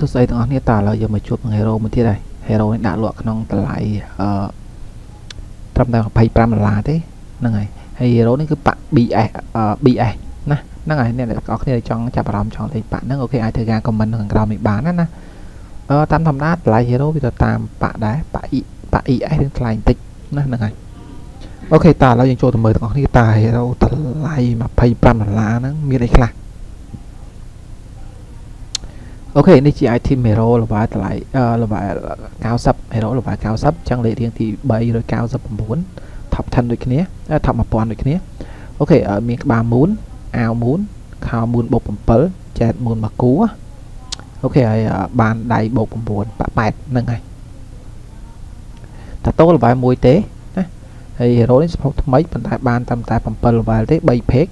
สุดใจตรงนี้ตาเราอย่ามาชุบเฮโร่มาที่ใดเฮโร่หน้าหลวกน้องตะไลทำได้ไปปรามลาได้นั่งไงเฮโร่นี่คือปะบีไอนะนั่งไงเนี่ยก็คือจองจับรามจองเลยปะนั่งโอเคไอเธอกาคอมเมนต์ของเราในบ้านนั่นนะตามทำได้ไลเฮโร่ไปต่อตามปะได้ปะอีไอถึงไลติกนั่นนั่งไงโอเคตาเรายังโจทย์มือตรงนี้ตาเฮโร่ตะไลมาไปปรามลานั่งมีอะไรกันโอเคนี่จีไอทีเมโรระบายไหลระบายเก้าซับเมโรระบายเก้าซับจังเลยเรียงที่ใบโดยเก้าซับผมม้วนทับทันโดยคืนนี้ทับมาปอนโดยคืนนี้โอเคมีบาหมุนเอาหมุนข่าวหมุนบกผมเปิลแจกหมุนมากู้โอเคบานใดบกผมม้วนปะแปดนั่งไงแต่โตระบายมวยเตะนะไอเฮโร่นี่พบทำไมปัญหาบานตามตาผมเปิลระบายเตะใบเพก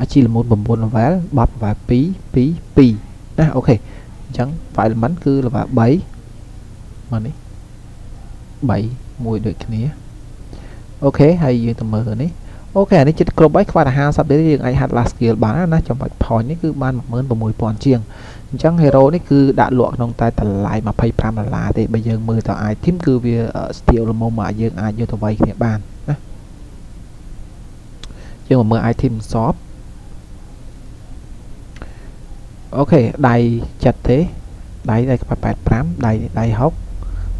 อาชีพหมุนผมม้วนระบายบับระบายปีนะโอเคchẳng phải là mắn cứ là bảy mà đấy bảy mùi được cái này ok hay gì tầm mờ đấy ok này chỉ có bảy qua là hai sắp đến riêng anh hạt là skill bán nó trong bạch thỏi đấy cứ ban một mơn và mùi còn chiêng chẳng hero đấy cứ đã luộc nông tay tạt lại mà pay pram là để bây giờ mười tờ ai thím cứ về skill là màu mà dương ai vô tờ bảy cái bàn nhưng mà mưa ai thím shop ok đầy chặt thế đầy đây phải bẹt bám đầy đầy hóc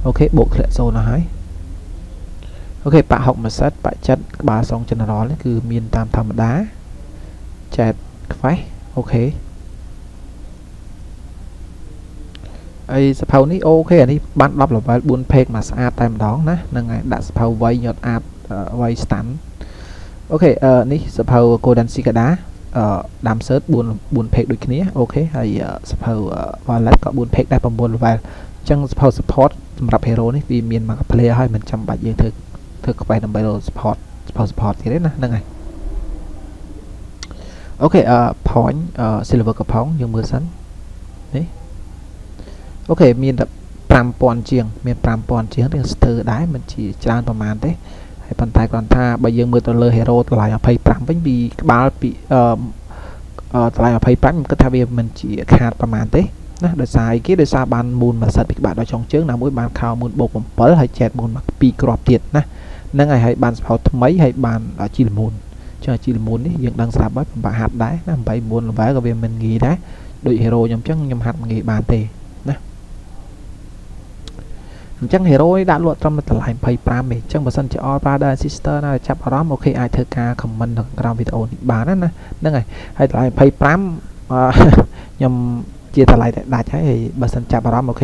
ok bộ lệ xô nó hái ok bạn học mà sát bạn chặt bà xong chân đó là cứ miền tam thầm đá chặt phải ok ai sao ní ok này bạn đọc là phải buôn phê mà xa tam đó nè nâng này đã sao vay nhọt áp vay sẵn ok ní sao cô đàn xì cả đáดำเซิร์ชบุญเพกด้วยนี้โอเคไอ้สภาวะวันแรกก็บุญเพกได้ประมวลว่าจังสภาวะสปอร์ตสำหรับเฮโร่นี่วีเมียนมากับเพลย์ให้มันจำบัดยังเธอเข้าไปนำไปโรสปอร์ตสภาวะสปอร์ตที่ได้นะนั่งไงโอเคพอยน์ซิลเวอร์กับพองยังมือสั้นนี่โอเคมีแบบปรามปอนเจียงมีปรามปอนเจียงเรื่องสเตอร์ได้มันจีจานประมาณได้ปัญหาการท่าใบยืมมือตัวเลอเฮโร่หลายอภัยปรามไม่มีบาลปีหลายอภัยปรามก็ทำให้มันจีขาดประมาณเต้นะโดยสายกี่โดยสายบานมูลมาสัตว์ปีกบาดโดยช่องเชื้อหนามุ้ยบานข่าวมูลบกผมเปิดให้แจกมูลมาปีกรอบเตียดนะนั่งไงให้บานเผาทำไมให้บานจีมูลเชื่อจีมูลนี่ยังดังสาบผมบาหัดได้นะใบมูลไว้ก็เป็นมันงีได้โดยเฮโร่ยำจังยำหัดงีบานเต้นะจังเฮโร่ได้ลวดตรอมมาตลายไพ่ปราเมจังบสันจะออปราได้ซิสเตอร์น่าจับอารมณ์โอเคไอเธอกาคอมมันของเราวิดีโอนิบานั่นนะนั่นไงให้ตลายไพ่ปรามยำเจียตลายได้ใช้บสันจับอารมณ์โอเค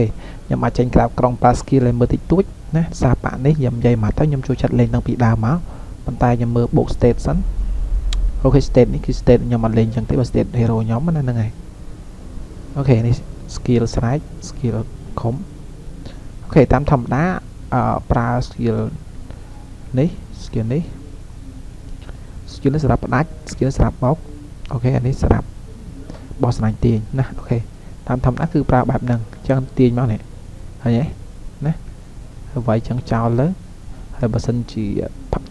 ยำอาจจะกลับกรองปลาสกีเลยมือติดตุ้ยนะซาปะนี่ยำใหญ่มาเท่ายำชูชัดเลยตั้งปีดาวม้าปันตายยำมือโบกสเตตสันโอเคสเตตนี่คือสเตตยำมันเลยจังที่ว่าสเตตเฮโร่ย้อมมันนั่นไงโอเคนี่สกิลสไลด์สกิลคมโอเคตามธรรมดาปลาสกิลนี้สกิลนี้สกิลนี้สลับนัดสกิลสลับบล็อกโอเคอันนี้สลับบอสนายตีนนะโอเคตามธรรมดาคือปลาแบบหนึ่งจังตีนมาเนี่ยเห็นไหมนะไว้จังเจ้าเลยเฮ้ยบอสันจี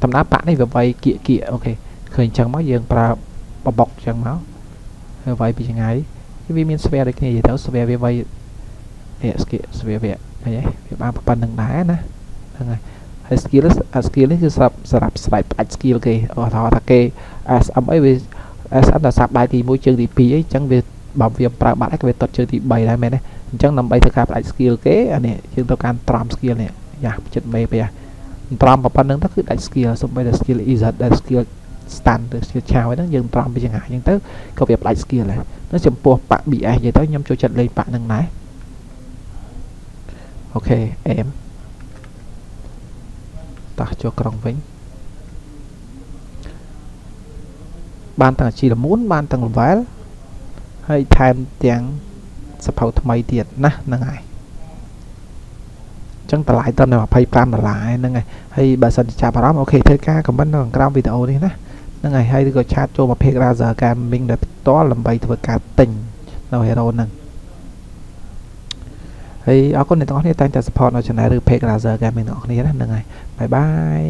ธรรมดาปลานี่แบบไว้เกี่ยโอเคเคยจังมั้ยยังปลาบล็อกจังมั้ยเฮ้ยไว้เป็นยังไงวิมินสเปรย์ได้กี่เท่าสเปรย์ไว้เนี่ยสกิลสเปรย์เว็บอาร์ปันหนึ่งได้นะยังไงสกิลนี่คือสลับสไลด์อัดสกิลเกย์อ๋อทอทักเกย์SM làสับได้ที่มวยเชิงที่ปีจังเว็บแบบเว็บปราบได้เว็บตัดเชิงที่ใบได้ไหมเนี่ยจังนำใบเธอขาดอัดสกิลเกย์อันนี้จึงต้องการตรามสกิลเนี่ยอยากจัดใบไปอ่ะตรามปันหนึ่งถ้าคืออัดสกิลสมมติอัดสกิลอีจัดอัดสกิลสแตนด์สกิลชาวไว้นั่งยังตรามไปยังไงยังเต้ก็เว็บอัดสกิลเลยนั่นจำพวกปะบีไอยังเต้ยำโจจัดเลยปะหนึ่งไหนโอเคเอ็มตัดโจกรองวิงบานต่างชีละมุนบานต่างหลวงให้ไทม์เตียงสะเพาทำไมเดียดนะนั่งไงจังตะไลตอนนี้ว่าไพ่ปรามตะไลนั่งไงให้บาสันจ่าปรามโอเคเธอกล้ากับบ้านของกรามวิดีโอนี่นะนั่งไงให้ก็ชาร์จโจมาเพกราเซอร์การมิงแบบต้อนลำใบถือการติ่งเราเฮโร่หนึ่งเฮ้ยเอาคนในตอนนี้ตั้งแต่สปอร์ตเราชนะหรือเพกราเซอร์กันเป็นออกนี้นะยังไงบายบาย